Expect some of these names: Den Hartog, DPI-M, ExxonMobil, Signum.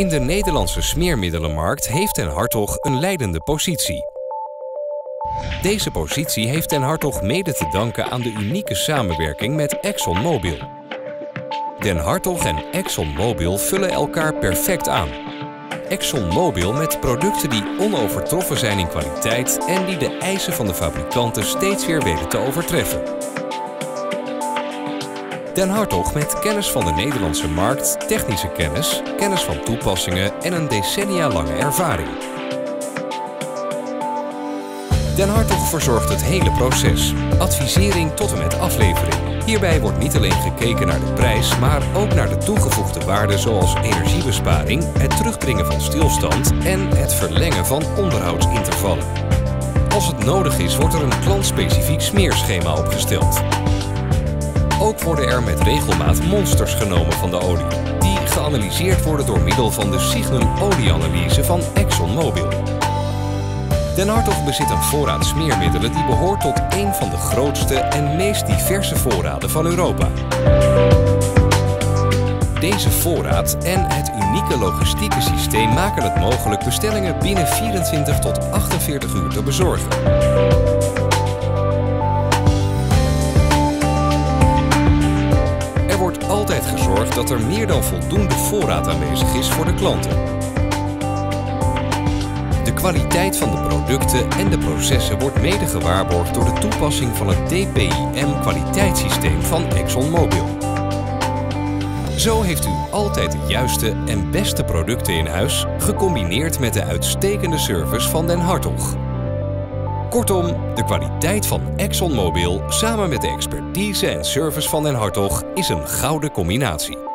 In de Nederlandse smeermiddelenmarkt heeft Den Hartog een leidende positie. Deze positie heeft Den Hartog mede te danken aan de unieke samenwerking met ExxonMobil. Den Hartog en ExxonMobil vullen elkaar perfect aan. ExxonMobil met producten die onovertroffen zijn in kwaliteit en die de eisen van de fabrikanten steeds weer weten te overtreffen. Den Hartog met kennis van de Nederlandse markt, technische kennis, kennis van toepassingen en een decennia lange ervaring. Den Hartog verzorgt het hele proces, advisering tot en met aflevering. Hierbij wordt niet alleen gekeken naar de prijs, maar ook naar de toegevoegde waarden zoals energiebesparing, het terugbrengen van stilstand en het verlengen van onderhoudsintervallen. Als het nodig is, wordt er een klantspecifiek smeerschema opgesteld. Ook worden er met regelmaat monsters genomen van de olie, die geanalyseerd worden door middel van de Signum olieanalyse van ExxonMobil. Den Hartog bezit een voorraad smeermiddelen die behoort tot een van de grootste en meest diverse voorraden van Europa. Deze voorraad en het unieke logistieke systeem maken het mogelijk bestellingen binnen 24 tot 48 uur te bezorgen. Er wordt altijd gezorgd dat er meer dan voldoende voorraad aanwezig is voor de klanten. De kwaliteit van de producten en de processen wordt mede gewaarborgd door de toepassing van het DPI-M kwaliteitssysteem van ExxonMobil. Zo heeft u altijd de juiste en beste producten in huis, gecombineerd met de uitstekende service van Den Hartog. Kortom, de kwaliteit van ExxonMobil samen met de expertise en service van Den Hartog is een gouden combinatie.